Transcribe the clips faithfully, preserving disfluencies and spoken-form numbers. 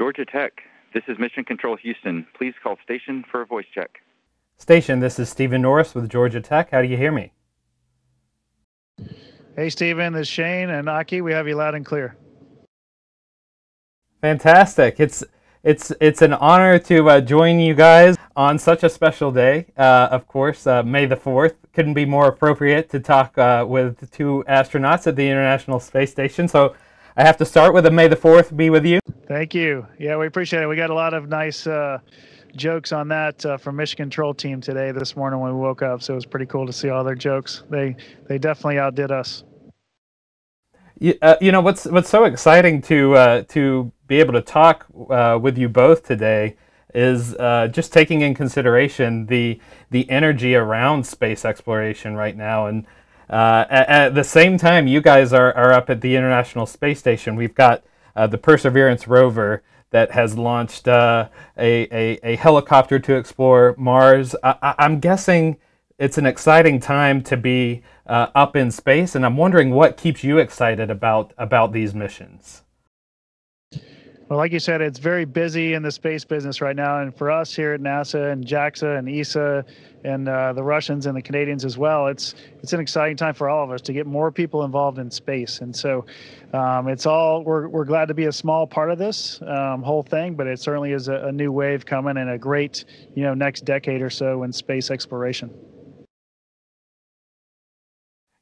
Georgia Tech, this is Mission Control Houston. Please call station for a voice check. Station, this is Stephen Norris with Georgia Tech. How do you hear me? Hey, Stephen, this is Shane and Aki. We have you loud and clear. Fantastic. It's it's it's an honor to uh, join you guys on such a special day. Uh, of course, uh, May the fourth. Couldn't be more appropriate to talk uh, with two astronauts at the International Space Station. So I have to start with a May the fourth be with you. Thank you. Yeah, we appreciate it. We got a lot of nice uh, jokes on that uh, from Mission Control team today, this morning when we woke up. So it was pretty cool to see all their jokes. They they definitely outdid us. You, uh, you know, what's what's so exciting to uh, to be able to talk uh, with you both today is uh, just taking in consideration the the energy around space exploration right now. And uh, at, at the same time, you guys are, are up at the International Space Station. We've got uh, the Perseverance rover that has launched uh, a, a, a helicopter to explore Mars. I, I'm guessing it's an exciting time to be uh, up in space, and I'm wondering what keeps you excited about, about these missions. Well, like you said, it's very busy in the space business right now. And for us here at NASA and JAXA and E S A and uh, the Russians and the Canadians as well, it's it's an exciting time for all of us to get more people involved in space. And so um, it's all, we're, we're glad to be a small part of this um, whole thing, but it certainly is a, a new wave coming and a great, you know, next decade or so in space exploration.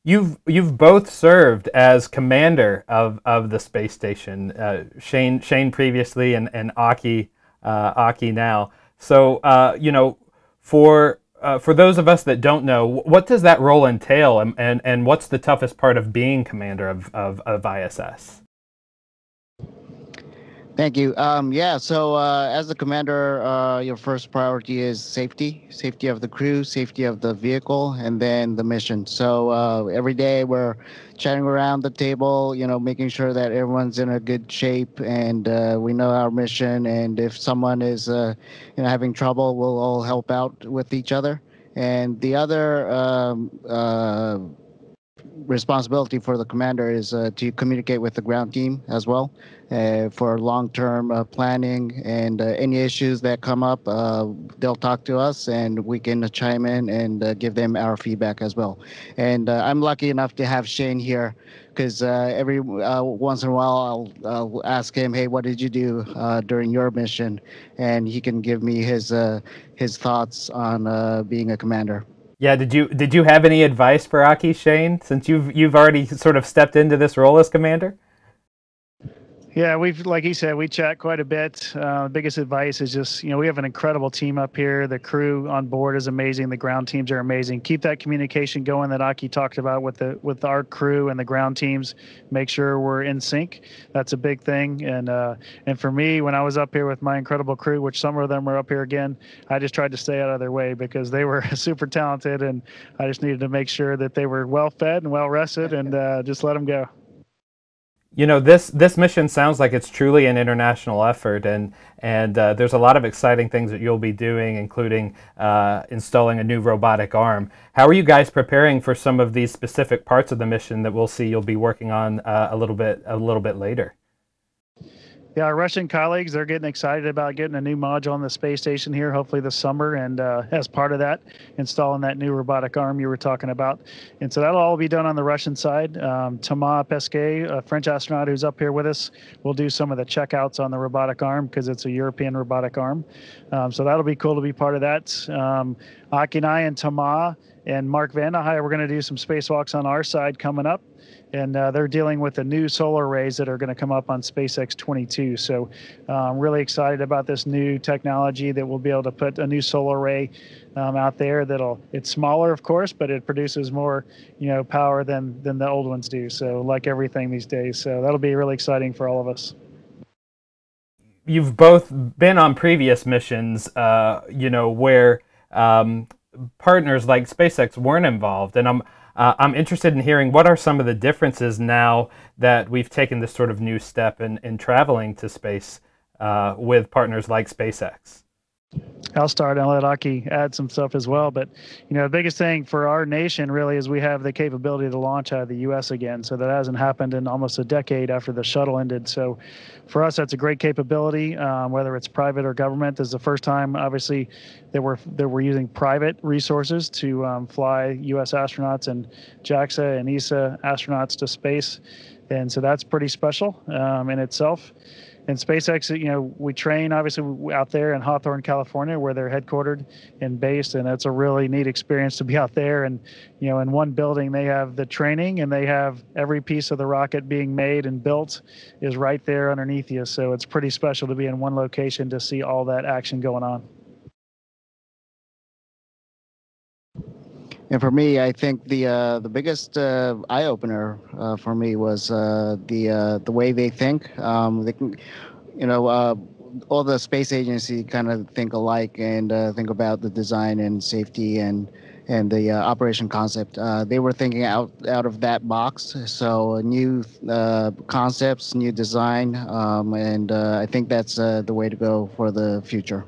You've you've both served as commander of, of the space station, uh, Shane Shane previously and and Aki uh, Aki now. So uh, you know, for uh, for those of us that don't know, what does that role entail, and and, and what's the toughest part of being commander of of, of I S S? Thank you. Um, yeah. So uh, as the commander, uh, your first priority is safety, safety of the crew, safety of the vehicle, and then the mission. So uh, every day we're chatting around the table, you know, making sure that everyone's in a good shape and uh, we know our mission. And if someone is uh, you know, having trouble, we'll all help out with each other. And the other um, uh, responsibility for the commander is uh, to communicate with the ground team as well uh, for long-term uh, planning, and uh, any issues that come up, uh, they'll talk to us and we can chime in and uh, give them our feedback as well. And uh, I'm lucky enough to have Shane here, because uh, every uh, once in a while I'll, I'll ask him, hey, what did you do uh, during your mission? And he can give me his, uh, his thoughts on uh, being a commander. Yeah, did you did you have any advice for Aki, Shane, since you've you've already sort of stepped into this role as commander? Yeah, we've, like he said, we chat quite a bit. Uh, the biggest advice is just, you know, we have an incredible team up here. The crew on board is amazing. The ground teams are amazing. Keep that communication going that Aki talked about with the with our crew and the ground teams. Make sure we're in sync. That's a big thing. And uh, and for me, when I was up here with my incredible crew, which some of them were up here again, I just tried to stay out of their way because they were super talented, and I just needed to make sure that they were well fed and well rested, and uh, just let them go. You know, this this mission sounds like it's truly an international effort, and and uh, there's a lot of exciting things that you'll be doing, including uh, installing a new robotic arm. How are you guys preparing for some of these specific parts of the mission that we'll see you'll be working on uh, a little bit a little bit later? Yeah, our Russian colleagues, they're getting excited about getting a new module on the space station here, hopefully this summer, and uh, as part of that, installing that new robotic arm you were talking about. And so that'll all be done on the Russian side. Um, Thomas Pesquet, a French astronaut who's up here with us, will do some of the checkouts on the robotic arm because it's a European robotic arm. Um, so that'll be cool to be part of that. Um, Aki and I and Thomas and Mark Vandehei, we're going to do some spacewalks on our side coming up. And uh, they're dealing with the new solar arrays that are going to come up on SpaceX twenty-two. So I'm um, really excited about this new technology that we'll be able to put a new solar array um, out there. That'll it's smaller, of course, but it produces more, you know, power than than the old ones do. So like everything these days, so that'll be really exciting for all of us. You've both been on previous missions, uh, you know, where um, partners like SpaceX weren't involved, and I'm. Uh, I'm interested in hearing what are some of the differences now that we've taken this sort of new step in, in traveling to space uh, with partners like SpaceX. I'll start and I'll let Aki add some stuff as well. But, you know, the biggest thing for our nation really is we have the capability to launch out of the U S again. So that hasn't happened in almost a decade after the shuttle ended. So for us, that's a great capability, um, whether it's private or government. This is the first time, obviously, that we're, that we're using private resources to um, fly U S astronauts and JAXA and E S A astronauts to space. And so that's pretty special um, in itself. And SpaceX, you know, we train, obviously, out there in Hawthorne, California, where they're headquartered and based, and that's a really neat experience to be out there. And, you know, in one building, they have the training, and they have every piece of the rocket being made and built is right there underneath you. So it's pretty special to be in one location to see all that action going on. And for me, I think the uh, the biggest uh, eye opener uh, for me was uh, the uh, the way they think. Um, they can, you know, uh, all the space agency kind of think alike and uh, think about the design and safety and and the uh, operation concept. Uh, they were thinking out out of that box. So new uh, concepts, new design, um, and uh, I think that's uh, the way to go for the future.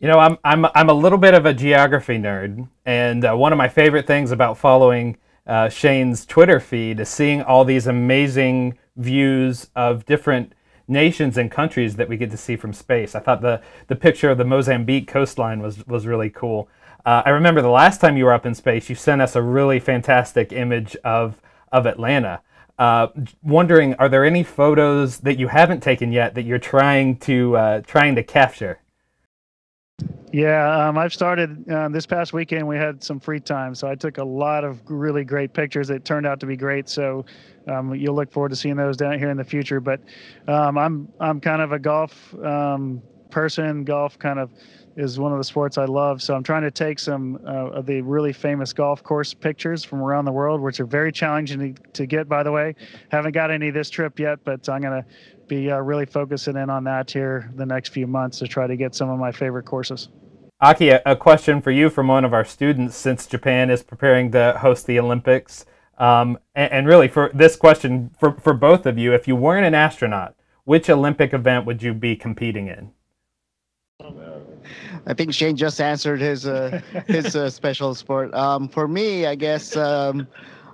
You know, I'm, I'm, I'm a little bit of a geography nerd, and uh, one of my favorite things about following uh, Shane's Twitter feed is seeing all these amazing views of different nations and countries that we get to see from space. I thought the, the picture of the Mozambique coastline was, was really cool. Uh, I remember the last time you were up in space, you sent us a really fantastic image of, of Atlanta. Uh, wondering, are there any photos that you haven't taken yet that you're trying to, uh, trying to capture? Yeah, um, I've started uh, this past weekend. We had some free time, so I took a lot of really great pictures that turned out to be great. So um, you'll look forward to seeing those down here in the future. But um, I'm I'm kind of a golf um, person. Golf kind of is one of the sports I love. So I'm trying to take some uh, of the really famous golf course pictures from around the world, which are very challenging to, to get, by the way. Haven't got any this trip yet, but I'm going to be uh, really focusing in on that here the next few months to try to get some of my favorite courses. Aki, a, a question for you from one of our students, since Japan is preparing to host the Olympics. Um, and, and really, for this question for, for both of you, if you weren't an astronaut, which Olympic event would you be competing in? I think Shane just answered his uh, his uh, special sport. Um, for me, I guess um,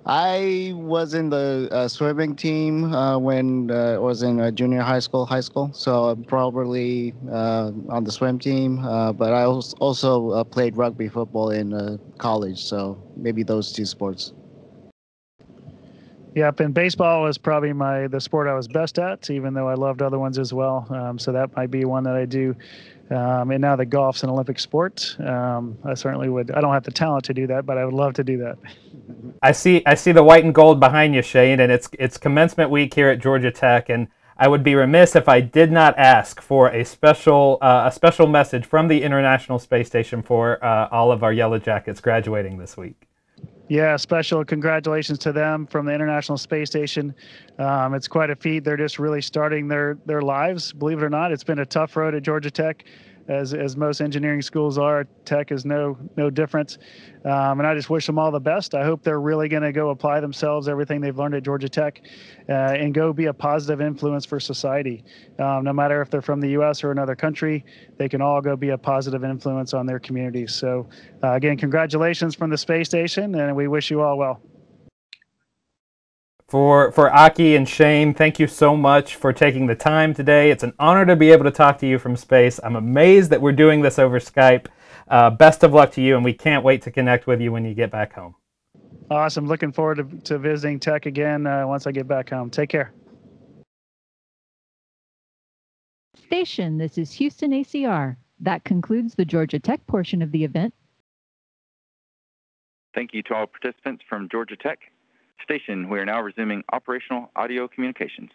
I was in the uh, swimming team uh, when uh, I was in uh, junior high school, high school. So I'm probably uh, on the swim team. Uh, but I also uh, played rugby football in uh, college. So maybe those two sports. Yep, and baseball was probably my the sport I was best at, even though I loved other ones as well. Um, so that might be one that I do. Um, and now that golf's an Olympic sport, um, I certainly would. I don't have the talent to do that, but I would love to do that. I see. I see the white and gold behind you, Shane, and it's it's commencement week here at Georgia Tech, and I would be remiss if I did not ask for a special uh, a special message from the International Space Station for uh, all of our Yellow Jackets graduating this week. Yeah, special congratulations to them from the International Space Station. Um, it's quite a feat. They're just really starting their, their lives, believe it or not. It's been a tough road at Georgia Tech, as as most engineering schools are. Tech is no no different. Um, and I just wish them all the best. I hope they're really going to go apply themselves, everything they've learned at Georgia Tech, uh, and go be a positive influence for society. Um, no matter if they're from the U S or another country, they can all go be a positive influence on their communities. So, uh, again, congratulations from the space station, and we wish you all well. For, for Aki and Shane, thank you so much for taking the time today. It's an honor to be able to talk to you from space. I'm amazed that we're doing this over Skype. Uh, best of luck to you, and we can't wait to connect with you when you get back home. Awesome. Looking forward to, to visiting Tech again uh, once I get back home. Take care. Station, this is Houston A C R. That concludes the Georgia Tech portion of the event. Thank you to all participants from Georgia Tech. Station, we are now resuming operational audio communications.